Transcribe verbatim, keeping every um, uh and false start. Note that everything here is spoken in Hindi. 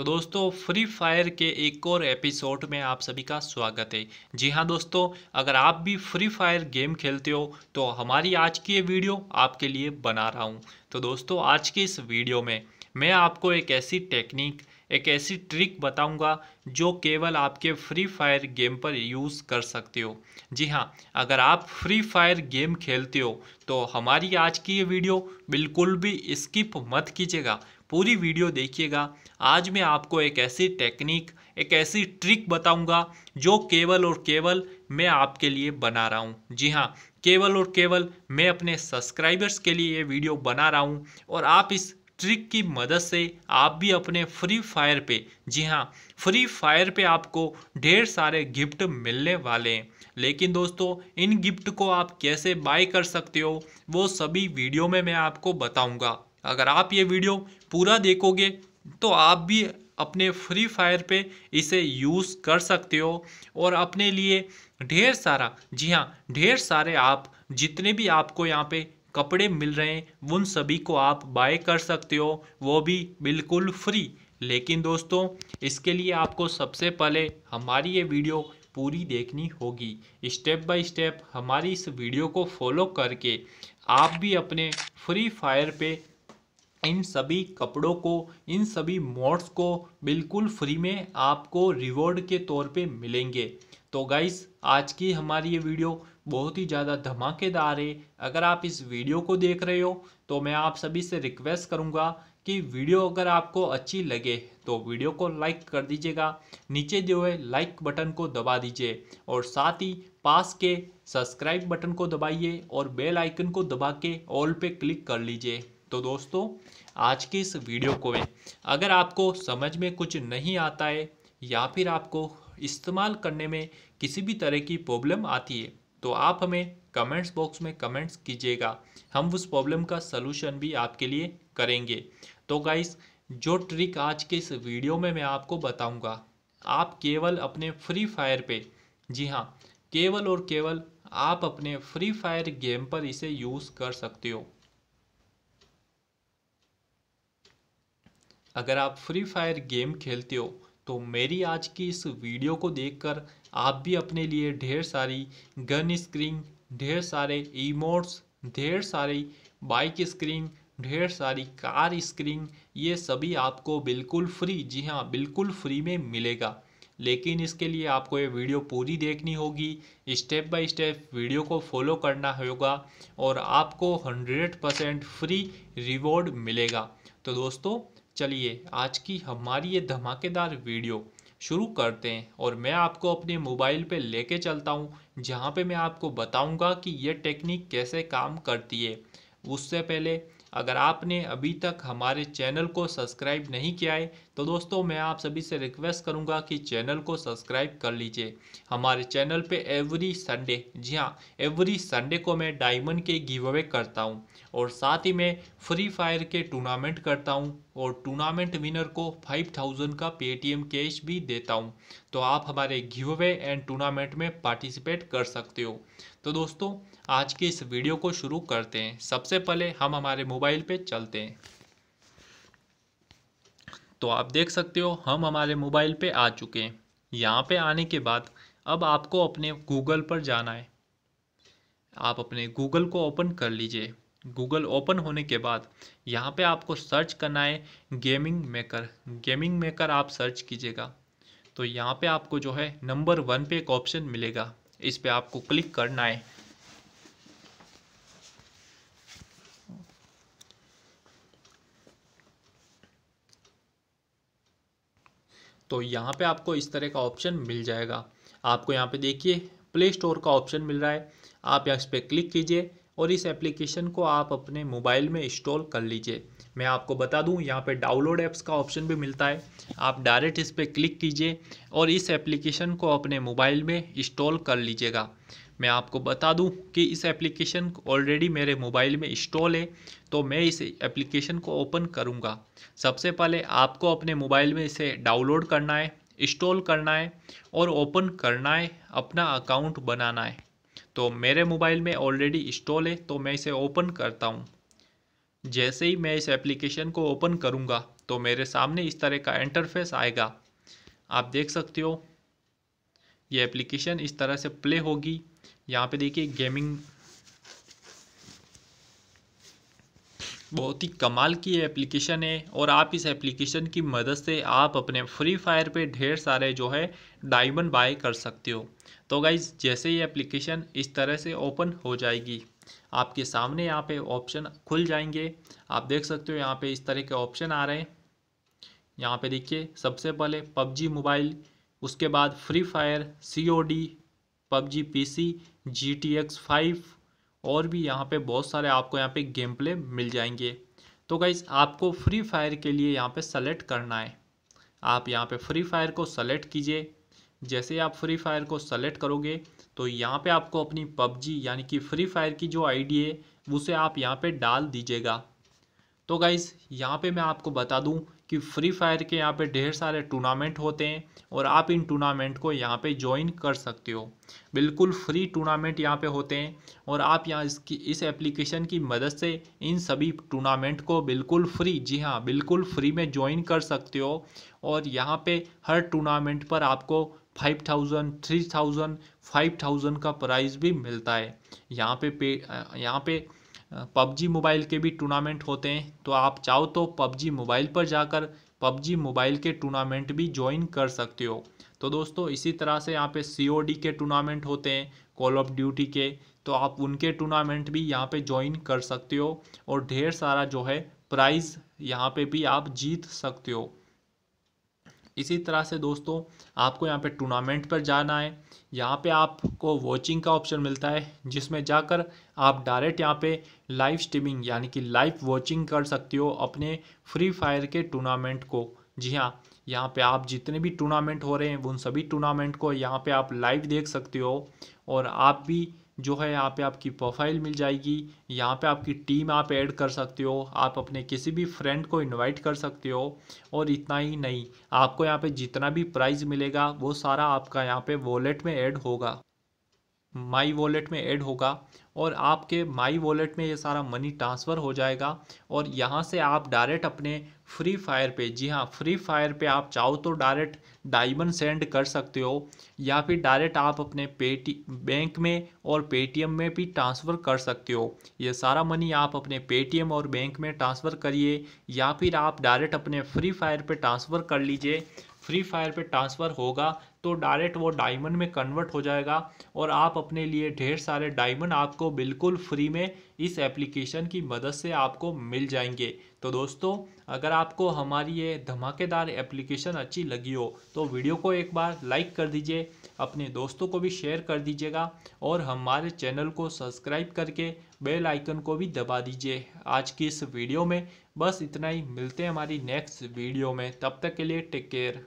तो दोस्तों फ्री फायर के एक और एपिसोड में आप सभी का स्वागत है। जी हाँ दोस्तों, अगर आप भी फ्री फायर गेम खेलते हो तो हमारी आज की ये वीडियो आपके लिए बना रहा हूँ। तो दोस्तों आज के इस वीडियो में मैं आपको एक ऐसी टेक्निक, एक ऐसी ट्रिक बताऊंगा जो केवल आपके फ्री फायर गेम पर यूज़ कर सकते हो। जी हाँ, अगर आप फ्री फायर गेम खेलते हो तो हमारी आज की ये वीडियो बिल्कुल भी स्किप मत कीजिएगा, पूरी वीडियो देखिएगा। आज मैं आपको एक ऐसी टेक्निक, एक ऐसी ट्रिक बताऊंगा जो केवल और केवल मैं आपके लिए बना रहा हूं। जी हाँ, केवल और केवल मैं अपने सब्सक्राइबर्स के लिए ये वीडियो बना रहा हूं और आप इस ट्रिक की मदद से आप भी अपने फ्री फायर पे, जी हाँ फ्री फायर पे आपको ढेर सारे गिफ्ट मिलने वाले हैं। लेकिन दोस्तों इन गिफ्ट को आप कैसे बाय कर सकते हो वो सभी वीडियो में मैं आपको बताऊंगा। अगर आप ये वीडियो पूरा देखोगे तो आप भी अपने फ्री फायर पे इसे यूज़ कर सकते हो और अपने लिए ढेर सारा, जी हाँ ढेर सारे, आप जितने भी आपको यहाँ पे कपड़े मिल रहे हैं उन सभी को आप बाय कर सकते हो, वो भी बिल्कुल फ्री। लेकिन दोस्तों इसके लिए आपको सबसे पहले हमारी ये वीडियो पूरी देखनी होगी। स्टेप बाय स्टेप हमारी इस वीडियो को फॉलो करके आप भी अपने फ्री फायर पे इन सभी कपड़ों को, इन सभी मोड्स को बिल्कुल फ्री में आपको रिवॉर्ड के तौर पे मिलेंगे। तो गाइस आज की हमारी ये वीडियो बहुत ही ज़्यादा धमाकेदार है। अगर आप इस वीडियो को देख रहे हो तो मैं आप सभी से रिक्वेस्ट करूंगा कि वीडियो अगर आपको अच्छी लगे तो वीडियो को लाइक कर दीजिएगा, नीचे दिए हुए लाइक बटन को दबा दीजिए और साथ ही पास के सब्सक्राइब बटन को दबाइए और बेल आइकन को दबा के ऑल पे क्लिक कर लीजिए। तो दोस्तों आज के इस वीडियो को में अगर आपको समझ में कुछ नहीं आता है या फिर आपको इस्तेमाल करने में किसी भी तरह की प्रॉब्लम आती है तो आप हमें कमेंट्स बॉक्स में कमेंट्स कीजिएगा, हम उस प्रॉब्लम का सलूशन भी आपके लिए करेंगे। तो गाइस जो ट्रिक आज के इस वीडियो में मैं आपको बताऊंगा, आप केवल अपने फ्री फायर पे, जी हाँ केवल और केवल आप अपने फ्री फायर गेम पर इसे यूज़ कर सकते हो। अगर आप फ्री फायर गेम खेलते हो तो मेरी आज की इस वीडियो को देखकर आप भी अपने लिए ढेर सारी गन स्क्रीन, ढेर सारे इमोट्स, ढेर सारी बाइक स्क्रीन, ढेर सारी कार स्क्रीन, ये सभी आपको बिल्कुल फ्री, जी हाँ बिल्कुल फ्री में मिलेगा। लेकिन इसके लिए आपको ये वीडियो पूरी देखनी होगी, स्टेप बाय स्टेप वीडियो को फॉलो करना होगा और आपको हंड्रेड परसेंट फ्री रिवॉर्ड मिलेगा। तो दोस्तों चलिए आज की हमारी ये धमाकेदार वीडियो शुरू करते हैं और मैं आपको अपने मोबाइल पे लेके चलता हूँ जहाँ पे मैं आपको बताऊँगा कि ये टेक्निक कैसे काम करती है। उससे पहले अगर आपने अभी तक हमारे चैनल को सब्सक्राइब नहीं किया है तो दोस्तों मैं आप सभी से रिक्वेस्ट करूंगा कि चैनल को सब्सक्राइब कर लीजिए। हमारे चैनल पे एवरी संडे, जी हाँ एवरी संडे को मैं डायमंड के गिव अवे करता हूं और साथ ही मैं फ्री फायर के टूर्नामेंट करता हूं और टूर्नामेंट विनर को पाँच हज़ार का पेटीएम कैश भी देता हूँ। तो आप हमारे गिव अवे एंड टूर्नामेंट में पार्टिसिपेट कर सकते हो। तो दोस्तों आज के इस वीडियो को शुरू करते हैं। सबसे पहले हम हमारे मोबाइल पे चलते हैं। तो आप देख सकते हो हम हमारे मोबाइल पे आ चुके हैं। यहाँ पे आने के बाद अब आपको अपने गूगल पर जाना है। आप अपने गूगल को ओपन कर लीजिए। गूगल ओपन होने के बाद यहाँ पे आपको सर्च करना है गेमिंग मेकर। गेमिंग मेकर आप सर्च कीजिएगा तो यहाँ पे आपको जो है नंबर वन पे एक ऑप्शन मिलेगा, इस पे आपको क्लिक करना है। तो यहाँ पे आपको इस तरह का ऑप्शन मिल जाएगा। आपको यहाँ पे देखिए प्ले स्टोर का ऑप्शन मिल रहा है, आप यहाँ इस पर क्लिक कीजिए और इस एप्लीकेशन को आप अपने मोबाइल में इंस्टॉल कर लीजिए। मैं आपको बता दूं यहाँ पे डाउनलोड ऐप्स का ऑप्शन भी मिलता है, आप डायरेक्ट इस पर क्लिक कीजिए और इस एप्लीकेशन को अपने मोबाइल में इंस्टॉल कर लीजिएगा। मैं आपको बता दूं कि इस एप्लीकेशन ऑलरेडी मेरे मोबाइल में इंस्टॉल है तो मैं इस एप्लीकेशन को ओपन करूँगा। सबसे पहले आपको अपने मोबाइल में इसे डाउनलोड करना है, इंस्टॉल करना है और ओपन करना है, अपना अकाउंट बनाना है। तो मेरे मोबाइल में ऑलरेडी इंस्टॉल है तो मैं इसे ओपन करता हूँ। जैसे ही मैं इस एप्लीकेशन को ओपन करूंगा तो मेरे सामने इस तरह का इंटरफेस आएगा। आप देख सकते हो ये एप्लीकेशन इस तरह से प्ले होगी। यहाँ पे देखिए गेमिंग, बहुत ही कमाल की एप्लीकेशन है और आप इस एप्लीकेशन की मदद से आप अपने फ्री फायर पे ढेर सारे जो है डायमंड बाय कर सकते हो। तो गाइज जैसे ही एप्लीकेशन इस तरह से ओपन हो जाएगी आपके सामने यहाँ पे ऑप्शन खुल जाएंगे। आप देख सकते हो यहाँ पे इस तरह के ऑप्शन आ रहे हैं। यहाँ पे देखिए सबसे पहले पबजी मोबाइल, उसके बाद Free Fire, C O D, PUBG P C, G T X five और भी यहाँ पे बहुत सारे आपको यहाँ पे गेम प्ले मिल जाएंगे। तो गाइस आपको फ्री फायर के लिए यहाँ पे सेलेक्ट करना है। आप यहाँ पे फ्री फायर को सेलेक्ट कीजिए। जैसे आप फ्री फायर को सेलेक्ट करोगे तो यहाँ पे आपको अपनी पबजी यानी कि फ्री फायर की जो आईडी है उसे आप यहाँ पे डाल दीजिएगा। तो गाइस यहाँ पे मैं आपको बता दूँ कि फ्री फायर के यहाँ पे ढेर सारे टूर्नामेंट होते हैं और आप इन टूर्नामेंट को यहाँ पे ज्वाइन कर सकते हो। बिल्कुल फ्री टूर्नामेंट यहाँ पे होते हैं और आप यहाँ इसकी इस एप्लीकेशन की मदद से इन सभी टूर्नामेंट को बिल्कुल फ्री, जी हाँ बिल्कुल फ्री में ज्वाइन कर सकते हो। और यहाँ पे हर टूर्नामेंट पर आपको five thousand three thousand five thousand का प्राइज़ भी मिलता है। यहाँ पे पे यहाँ पे पबजी मोबाइल के भी टूर्नामेंट होते हैं, तो आप चाहो तो पबजी मोबाइल पर जाकर पबजी मोबाइल के टूर्नामेंट भी ज्वाइन कर सकते हो। तो दोस्तों इसी तरह से यहाँ पे सी ओ डी के टूर्नामेंट होते हैं, कॉल ऑफ ड्यूटी के, तो आप उनके टूर्नामेंट भी यहाँ पे ज्वाइन कर सकते हो और ढेर सारा जो है प्राइज़ यहाँ पे भी आप जीत सकते हो। इसी तरह से दोस्तों आपको यहाँ पे टूर्नामेंट पर जाना है। यहाँ पे आपको वॉचिंग का ऑप्शन मिलता है जिसमें जाकर आप डायरेक्ट यहाँ पे लाइव स्ट्रीमिंग यानी कि लाइव वॉचिंग कर सकते हो अपने फ्री फायर के टूर्नामेंट को। जी हाँ, यहाँ पे आप जितने भी टूर्नामेंट हो रहे हैं उन सभी टूर्नामेंट को यहाँ पे आप लाइव देख सकते हो। और आप भी जो है यहाँ पे आपकी प्रोफाइल मिल जाएगी, यहाँ पे आपकी टीम आप ऐड कर सकते हो, आप अपने किसी भी फ्रेंड को इनवाइट कर सकते हो। और इतना ही नहीं, आपको यहाँ पे जितना भी प्राइज़ मिलेगा वो सारा आपका यहाँ पे वॉलेट में ऐड होगा, माई वॉलेट में ऐड होगा और आपके माई वॉलेट में ये सारा मनी ट्रांसफ़र हो जाएगा। और यहाँ से आप डायरेक्ट अपने फ्री फायर पे, जी हाँ फ्री फायर पे आप चाहो तो डायरेक्ट डायमंड सेंड कर सकते हो या फिर डायरेक्ट आप अपने पेटी बैंक में और पेटीएम में भी ट्रांसफ़र कर सकते हो। ये सारा मनी आप अपने पेटीएम और बैंक में ट्रांसफ़र करिए या फिर आप डायरेक्ट अपने फ्री फायर पर ट्रांसफ़र कर लीजिए। फ्री फायर पे ट्रांसफ़र होगा तो डायरेक्ट वो डायमंड में कन्वर्ट हो जाएगा और आप अपने लिए ढेर सारे डायमंड आपको बिल्कुल फ्री में इस एप्लीकेशन की मदद से आपको मिल जाएंगे। तो दोस्तों अगर आपको हमारी ये धमाकेदार एप्लीकेशन अच्छी लगी हो तो वीडियो को एक बार लाइक कर दीजिए, अपने दोस्तों को भी शेयर कर दीजिएगा और हमारे चैनल को सब्सक्राइब करके बेल आइकन को भी दबा दीजिए। आज की इस वीडियो में बस इतना ही, मिलते हैं हमारी नेक्स्ट वीडियो में, तब तक के लिए टेक केयर।